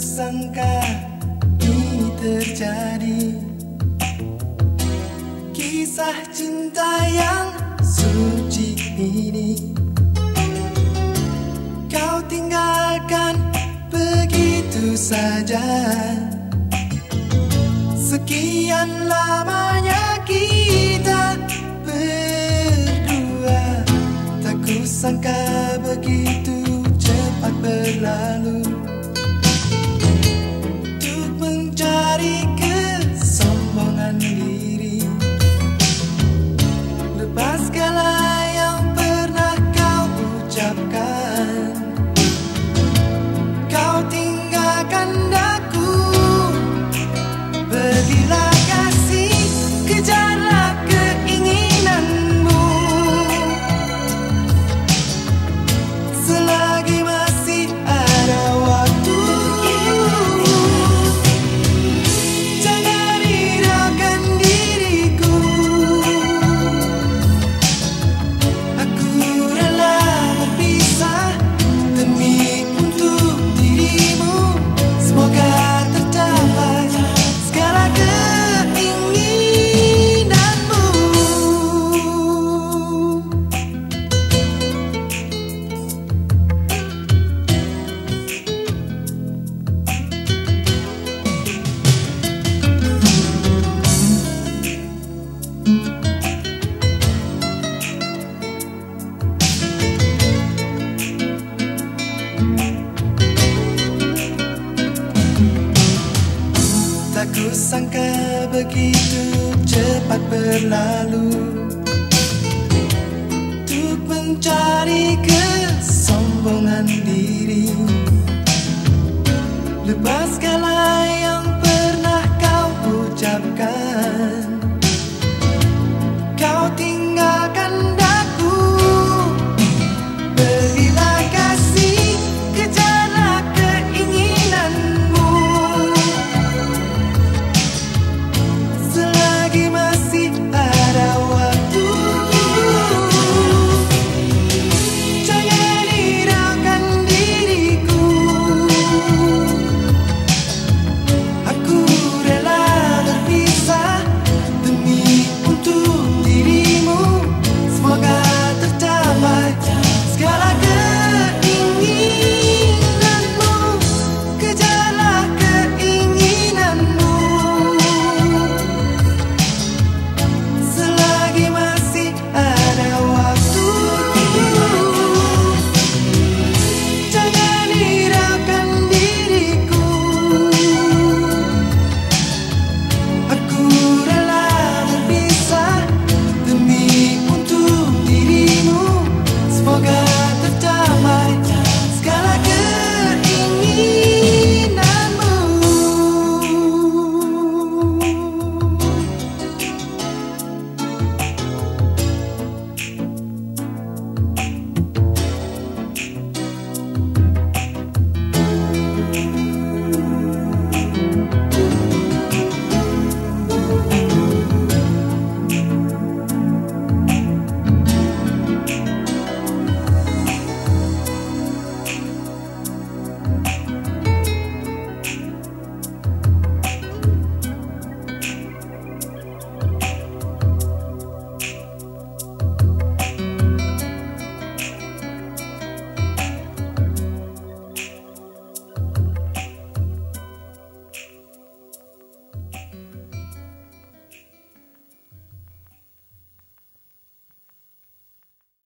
sangka ini terjadi. Kisah cinta yang suci ini kau tinggalkan begitu saja. Sekian lamanya kita berdua, tak kusangka begitu cepat berlalu. Untuk mencari kesombongan diri, lepas segala yang pernah kau ucapkan, kau tinggalkan aku. Berilah kasih, kejarlah keinginanmu. Selagi masih ada waktu, jangan hiraukan diriku. Aku rela berpisah demi untuk dirimu. Semoga sangka begitu cepat berlalu. Untuk mencari